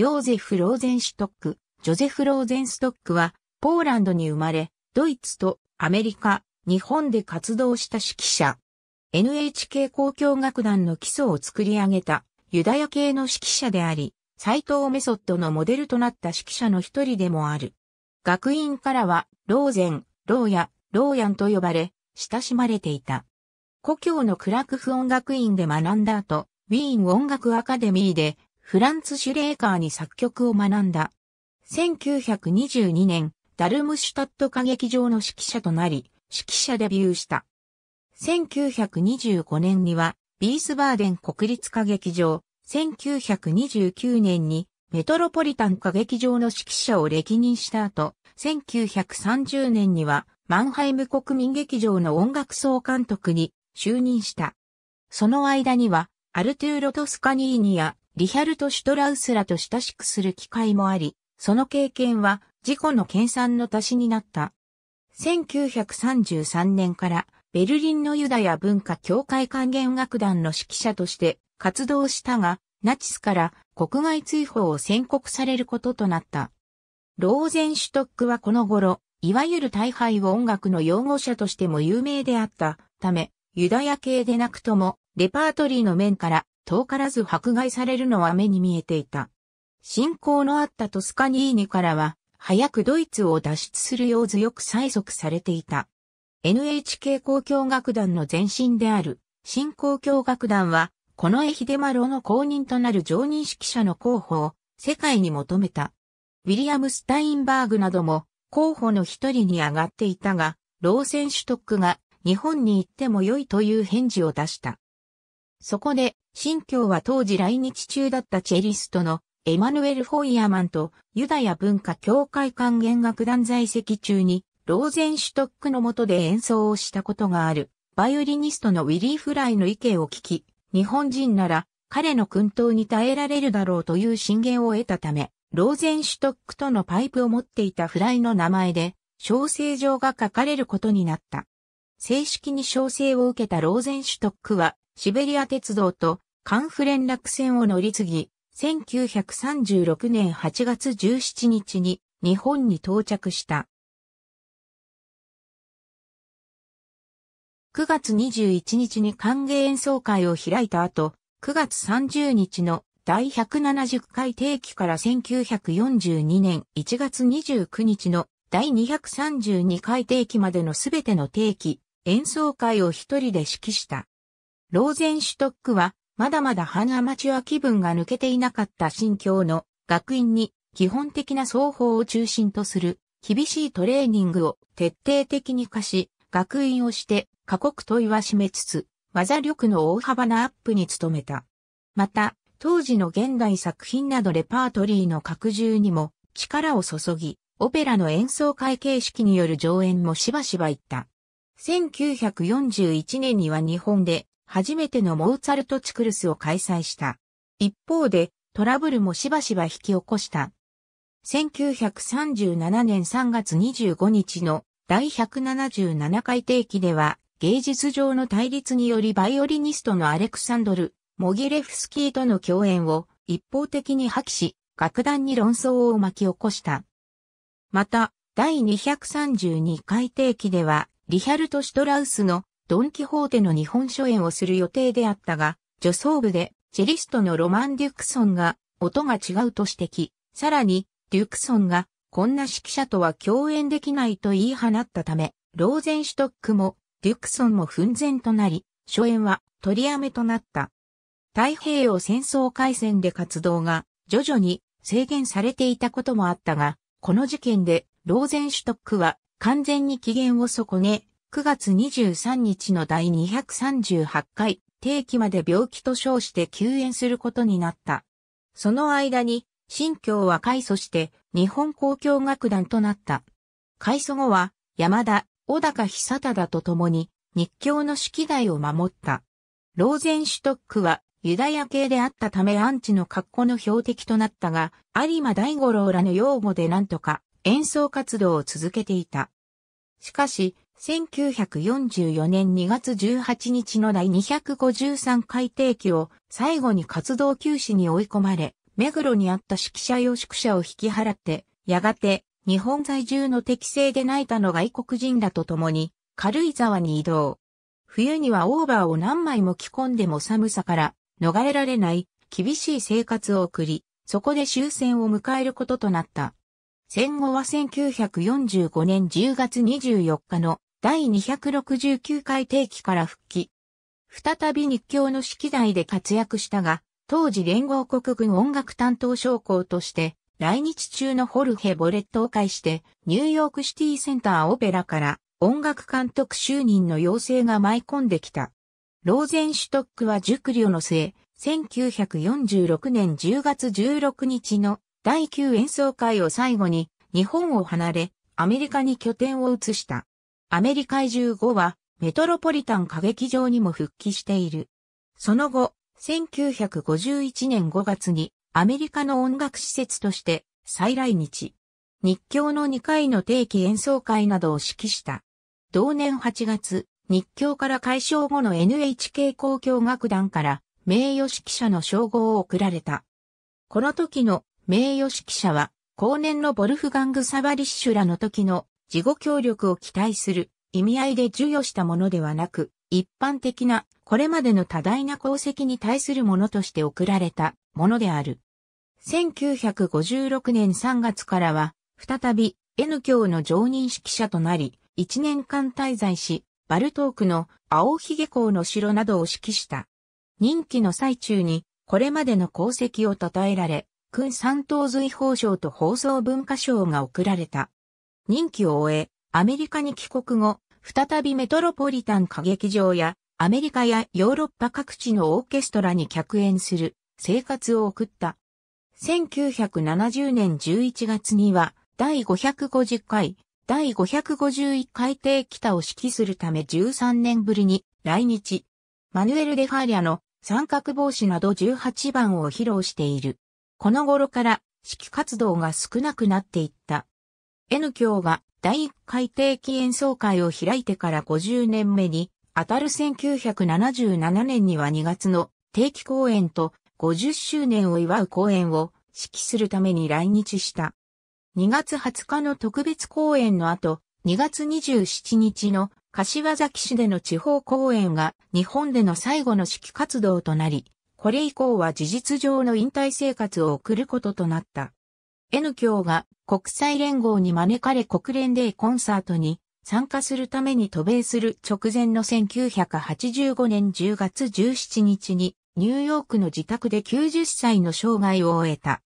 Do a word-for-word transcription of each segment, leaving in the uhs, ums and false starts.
ヨーゼフ・ローゼンシュトック、ジョゼフ・ローゼンストックは、ポーランドに生まれ、ドイツとアメリカ、日本で活動した指揮者。エヌエイチケー 交響楽団の基礎を作り上げたユダヤ系の指揮者であり、斎藤メソッドのモデルとなった指揮者の一人でもある。学院からは、ローゼン、ローヤ、ローヤンと呼ばれ、親しまれていた。故郷のクラクフ音楽院で学んだ後、ウィーン音楽アカデミーで、フランツ・シュレーカーに作曲を学んだ。せんきゅうひゃくにじゅうにねん、ダルムシュタット歌劇場の指揮者となり、指揮者デビューした。せんきゅうひゃくにじゅうごねんには、ビースバーデン国立歌劇場、せんきゅうひゃくにじゅうきゅうねんにメトロポリタン歌劇場の指揮者を歴任した後、せんきゅうひゃくさんじゅうねんには、マンハイム国民劇場の音楽総監督に就任した。その間には、アルトゥーロ・トスカニーニや、リヒャルト・シュトラウスらと親しくする機会もあり、その経験は自己の研鑽の足しになった。せんきゅうひゃくさんじゅうさんねんからベルリンのユダヤ文化協会管弦楽団の指揮者として活動したが、ナチスから国外追放を宣告されることとなった。ローゼンシュトックはこの頃、いわゆる退廃音楽の擁護者としても有名であったため、ユダヤ系でなくともレパートリーの面から遠からず迫害されるのは目に見えていた。親交のあったトスカニーニからは、早くドイツを脱出するよう強く催促されていた。エヌエイチケー 交響楽団の前身である、新交響楽団は、このエヒデマロの後任となる常任指揮者の候補を世界に求めた。ウィリアム・スタインバーグなども候補の一人に上がっていたが、ローゼンシュトックが日本に行っても良いという返事を出した。そこで、新教は当時来日中だったチェリストのエマヌエル・ホイヤーマンとユダヤ文化協会管弦楽団在籍中にローゼンシュトックの下で演奏をしたことがあるバイオリニストのウィリー・フライの意見を聞き、日本人なら彼の薫陶に耐えられるだろうという進言を得たため、ローゼンシュトックとのパイプを持っていたフライの名前で招請状が書かれることになった。正式に招請を受けたローゼンシュトックはシベリア鉄道とカンフ連絡船を乗り継ぎ、せんきゅうひゃくさんじゅうろくねんはちがつじゅうしちにちに日本に到着した。くがつにじゅういちにちに歓迎演奏会を開いた後、くがつさんじゅうにちの第ひゃくななじゅっかい定期からせんきゅうひゃくよんじゅうにねんいちがつにじゅうくにちの第にひゃくさんじゅうにかい定期までのすべての定期、演奏会を一人で指揮した。ローゼンシュトックは、まだまだ半アマチュア気分が抜けていなかった新教の学院に基本的な奏法を中心とする厳しいトレーニングを徹底的に課し、学院をして過酷と言わしめつつ、技力の大幅なアップに努めた。また、当時の現代作品などレパートリーの拡充にも力を注ぎ、オペラの演奏会形式による上演もしばしば行った。せんきゅうひゃくよんじゅういちねんには日本で、初めてのモーツァルトチクルスを開催した。一方でトラブルもしばしば引き起こした。せんきゅうひゃくさんじゅうななねんさんがつにじゅうごにちの第ひゃくななじゅうななかい定期では芸術上の対立によりバイオリニストのアレクサンドル・モギレフスキーとの共演を一方的に破棄し、楽団に論争を巻き起こした。また、第にひゃくさんじゅうにかい定期ではリヒャルト・シュトラウスのドン・キホーテの日本初演をする予定であったが、女装部でチェリストのロマン・デュクソンが音が違うと指摘、さらにデュクソンがこんな指揮者とは共演できないと言い放ったため、ローゼンシュトックもデュクソンも奮然となり、初演は取りやめとなった。太平洋戦争開戦で活動が徐々に制限されていたこともあったが、この事件でローゼンシュトックは完全に機嫌を損ね、くがつにじゅうさんにちの第にひゃくさんじゅうはちかい定期まで病気と称して休演することになった。その間に、新教は改組して日本交響楽団となった。改組後は、山田、小高久忠と共に日教の指揮台を守った。ローゼンシュトックはユダヤ系であったためアンチの格好の標的となったが、有馬大五郎らの擁護でなんとか演奏活動を続けていた。しかし、せんきゅうひゃくよんじゅうよねんにがつじゅうはちにちの第にひゃくごじゅうさんかい定期を最後に活動休止に追い込まれ、目黒にあった指揮者養殖者を引き払って、やがて日本在住の敵性で成田の外国人らと共に軽井沢に移動。冬にはオーバーを何枚も着込んでも寒さから逃れられない厳しい生活を送り、そこで終戦を迎えることとなった。戦後はせんきゅうひゃくよんじゅうごねんじゅうがつにじゅうよっかの第にひゃくろくじゅうきゅうかい定期から復帰。再び日教の指揮台で活躍したが、当時連合国軍音楽担当将校として、来日中のホルヘ・ボレットを介して、ニューヨークシティセンターオペラから音楽監督就任の要請が舞い込んできた。ローゼンシュトックは熟慮の末、せんきゅうひゃくよんじゅうろくねんじゅうがつじゅうろくにちの第きゅう演奏会を最後に日本を離れアメリカに拠点を移した。アメリカ移住後はメトロポリタン歌劇場にも復帰している。その後、せんきゅうひゃくごじゅういちねんごがつにアメリカの音楽施設として再来日。日教のにかいの定期演奏会などを指揮した。同年はちがつ、日教から解消後の エヌエイチケー 交響楽団から名誉指揮者の称号を贈られた。この時の名誉指揮者は、後年のボルフガング・サバリッシュらの時の自己協力を期待する意味合いで授与したものではなく、一般的なこれまでの多大な功績に対するものとして贈られたものである。せんきゅうひゃくごじゅうろくねんさんがつからは、再び N 教の常任指揮者となり、いちねんかん滞在し、バルトークの青ひげ校の城などを指揮した。任期の最中に、これまでの功績を称えられ、勲三等瑞宝章と放送文化賞が贈られた。任期を終え、アメリカに帰国後、再びメトロポリタン歌劇場や、アメリカやヨーロッパ各地のオーケストラに客演する生活を送った。せんきゅうひゃくななじゅうねんじゅういちがつには、第ごひゃくごじゅっかい、第ごひゃくごじゅういっかい定期を指揮するためじゅうさんねんぶりに来日。マヌエル・デ・ファーリャの三角帽子などじゅうはちばんを披露している。この頃から指揮活動が少なくなっていった。N 教が第いっかい定期演奏会を開いてからごじゅうねんめに、あたるせんきゅうひゃくななじゅうななねんにはにがつの定期公演とごじゅっしゅうねんを祝う公演を指揮するために来日した。にがつはつかの特別公演の後、にがつにじゅうしちにちの柏崎市での地方公演が日本での最後の指揮活動となり、これ以降は事実上の引退生活を送ることとなった。N 教が国際連合に招かれ国連デーコンサートに参加するために渡米する直前のせんきゅうひゃくはちじゅうごねんじゅうがつじゅうしちにちにニューヨークの自宅できゅうじゅっさいの生涯を終えた。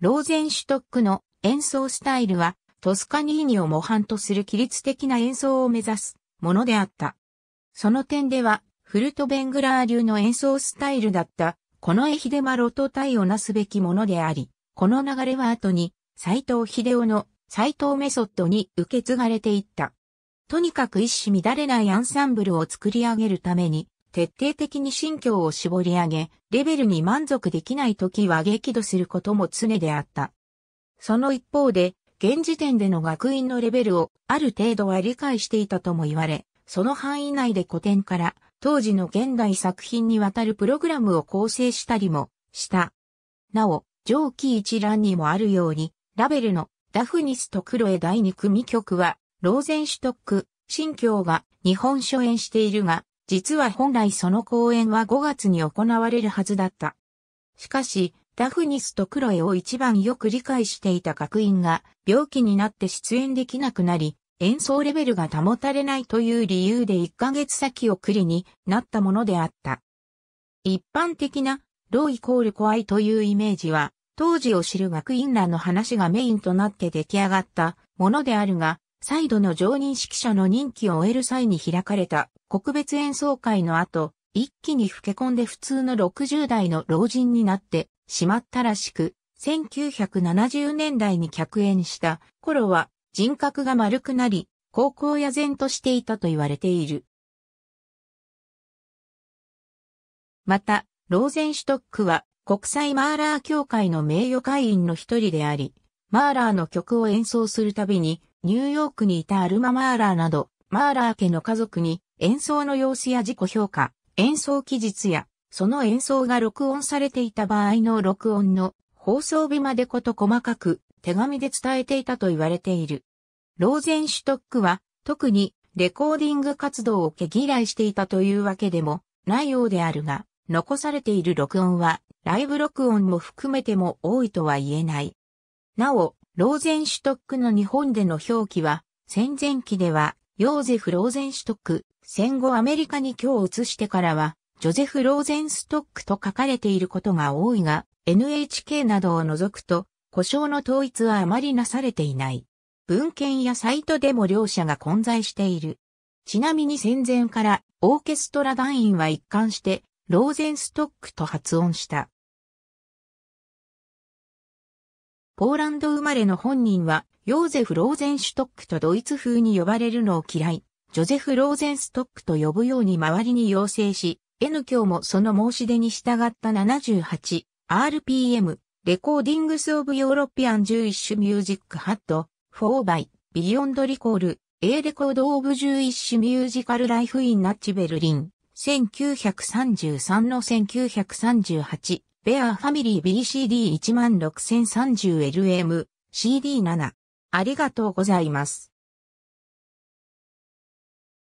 ローゼンシュトックの演奏スタイルはトスカニーニを模範とする規律的な演奏を目指すものであった。その点では、フルトヴェングラー流の演奏スタイルだった、このエヒデマロと対をなすべきものであり、この流れは後に、斎藤秀夫の斎藤メソッドに受け継がれていった。とにかく一糸乱れないアンサンブルを作り上げるために、徹底的に心境を絞り上げ、レベルに満足できない時は激怒することも常であった。その一方で、現時点での学院のレベルをある程度は理解していたとも言われ、その範囲内で古典から当時の現代作品にわたるプログラムを構成したりもした。なお、上記一覧にもあるように、ラベルのダフニスとクロエだいに組曲は、ローゼンシュトック、新教が日本初演しているが、実は本来その公演はごがつに行われるはずだった。しかし、ダフニスとクロエを一番よく理解していた学院が病気になって出演できなくなり、演奏レベルが保たれないという理由でいっかげつ先送りになったものであった。一般的なローイコールコアイというイメージは、当時を知る学院らの話がメインとなって出来上がったものであるが、再度の常任指揮者の任期を終える際に開かれた国別演奏会の後、一気に老け込んで普通のろくじゅうだいの老人になって、しまったらしく、せんきゅうひゃくななじゅうねんだいに客演した頃は人格が丸くなり、高校野然としていたと言われている。また、ローゼンシュトックは国際マーラー協会の名誉会員の一人であり、マーラーの曲を演奏するたびに、ニューヨークにいたアルマ・マーラーなど、マーラー家の家族に演奏の様子や自己評価、演奏期日や、その演奏が録音されていた場合の録音の放送日までこと細かく手紙で伝えていたと言われている。ローゼンシュトックは特にレコーディング活動を毛嫌いしていたというわけでもないようであるが、残されている録音はライブ録音も含めても多いとは言えない。なお、ローゼンシュトックの日本での表記は戦前期ではヨーゼフ・ローゼンシュトック、戦後アメリカに居を移してからはジョゼフ・ローゼンストックと書かれていることが多いが、エヌエイチケー などを除くと、呼称の統一はあまりなされていない。文献やサイトでも両者が混在している。ちなみに戦前からオーケストラ団員は一貫してローゼンストックと発音した。ポーランド生まれの本人はヨーゼフ・ローゼンシュトックとドイツ風に呼ばれるのを嫌い、ジョゼフ・ローゼンストックと呼ぶように周りに要請し、N 響もその申し出に従った ななじゅうはちアールピーエム レコーディングスオブヨーロピアンじゅういっしゅミュージックハットフォーバイビヨンドリコール A レコードオブじゅういっしゅミュージカルライフインナッチベルリンせんきゅうひゃくさんじゅうさん の せんきゅうひゃくさんじゅうはちベアファミリー ビーシーディー いちまんろくせんさんじゅうエルエム シーディー なな ありがとうございます。